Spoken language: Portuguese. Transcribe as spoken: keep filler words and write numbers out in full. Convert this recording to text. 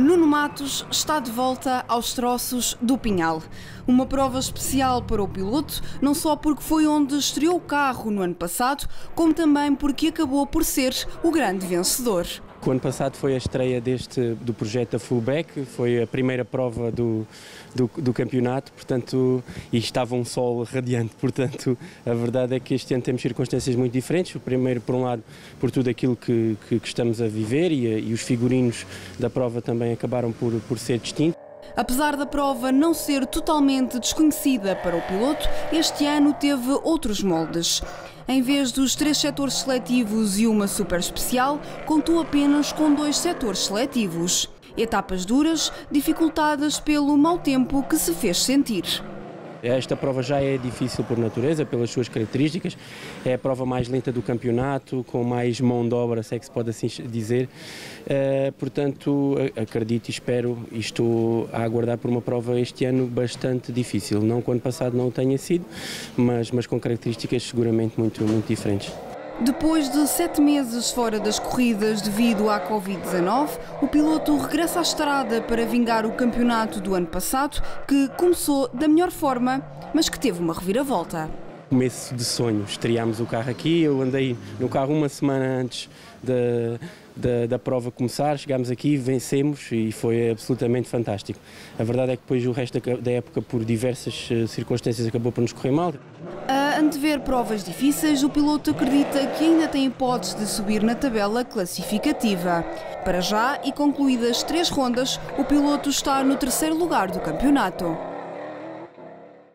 Nuno Matos está de volta aos troços do Pinhal. Uma prova especial para o piloto, não só porque foi onde estreou o carro no ano passado, como também porque acabou por ser o grande vencedor. O ano passado foi a estreia deste, do projeto A Fulbeck, foi a primeira prova do, do, do campeonato, portanto, e estava um sol radiante, portanto, a verdade é que este ano temos circunstâncias muito diferentes. O primeiro, por um lado, por tudo aquilo que, que, que estamos a viver e, e os figurinos da prova também acabaram por, por ser distintos. Apesar da prova não ser totalmente desconhecida para o piloto, este ano teve outros moldes. Em vez dos três setores seletivos e uma super especial, contou apenas com dois setores seletivos. Etapas duras, dificultadas pelo mau tempo que se fez sentir. Esta prova já é difícil por natureza, pelas suas características. É a prova mais lenta do campeonato, com mais mão de obra, se é que se pode assim dizer. Uh, portanto, acredito e espero, e estou a aguardar por uma prova este ano bastante difícil. Não que o ano passado não o tenha sido, mas, mas com características seguramente muito, muito diferentes. Depois de sete meses fora das corridas devido à covid dezenove, o piloto regressa à estrada para vingar o campeonato do ano passado, que começou da melhor forma, mas que teve uma reviravolta. Começo de sonho, estreámos o carro aqui, eu andei no carro uma semana antes de... Da, da prova começar, chegámos aqui, vencemos e foi absolutamente fantástico. A verdade é que depois o resto da, da época, por diversas circunstâncias, acabou por nos correr mal. A antever provas difíceis, o piloto acredita que ainda tem hipótese de subir na tabela classificativa. Para já, e concluídas três rondas, o piloto está no terceiro lugar do campeonato.